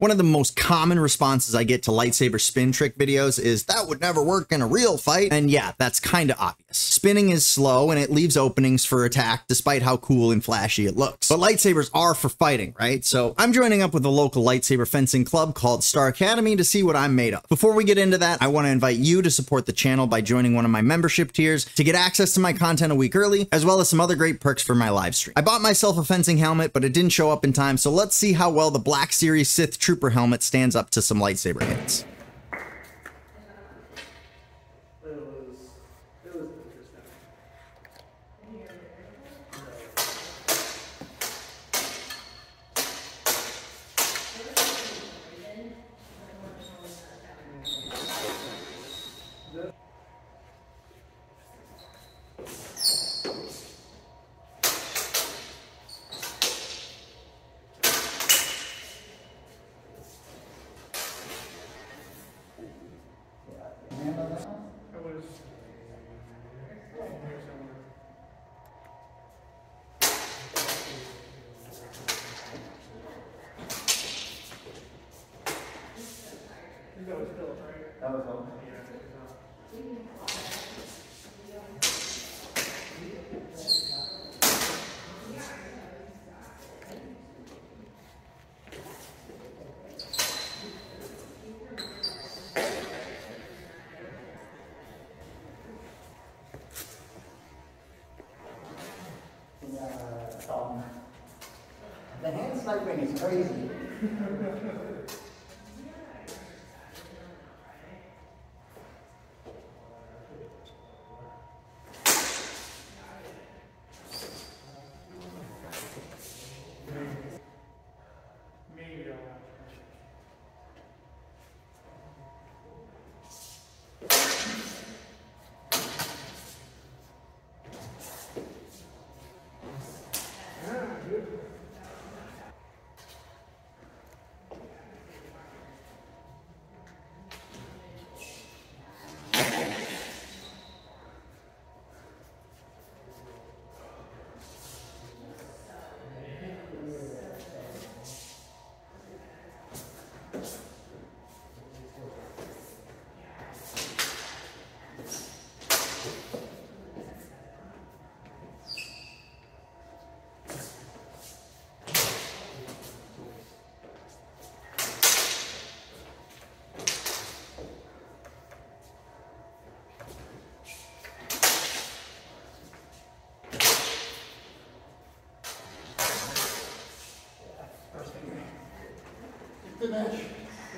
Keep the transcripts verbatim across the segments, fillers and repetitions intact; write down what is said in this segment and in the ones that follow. One of the most common responses I get to lightsaber spin trick videos is that would never work in a real fight. And yeah, that's kind of obvious. Spinning is slow and it leaves openings for attack despite how cool and flashy it looks. But lightsabers are for fighting, right? So I'm joining up with a local lightsaber fencing club called Star Academy to see what I'm made of. Before we get into that, I want to invite you to support the channel by joining one of my membership tiers to get access to my content a week early, as well as some other great perks for my live stream. I bought myself a fencing helmet, but it didn't show up in time. So let's see how well the Black Series Sith Trooper Trooper helmet stands up to some lightsaber hits. That was all. The, um, the hand snipe ring is crazy.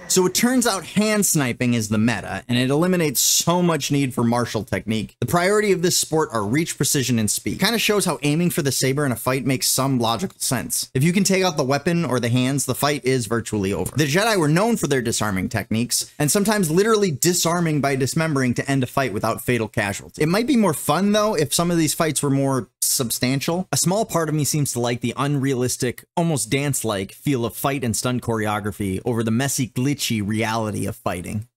So it turns out hand sniping is the meta, and it eliminates so much need for martial technique. The priority of this sport are reach, precision, and speed. Kind of shows how aiming for the saber in a fight makes some logical sense. If you can take out the weapon or the hands, the fight is virtually over. The Jedi were known for their disarming techniques, and sometimes literally disarming by dismembering to end a fight without fatal casualties. It might be more fun, though, if some of these fights were more substantial. A small part of me seems to like the unrealistic, almost dance-like feel of fight and stunt choreography over the messy, glitchy reality of fighting.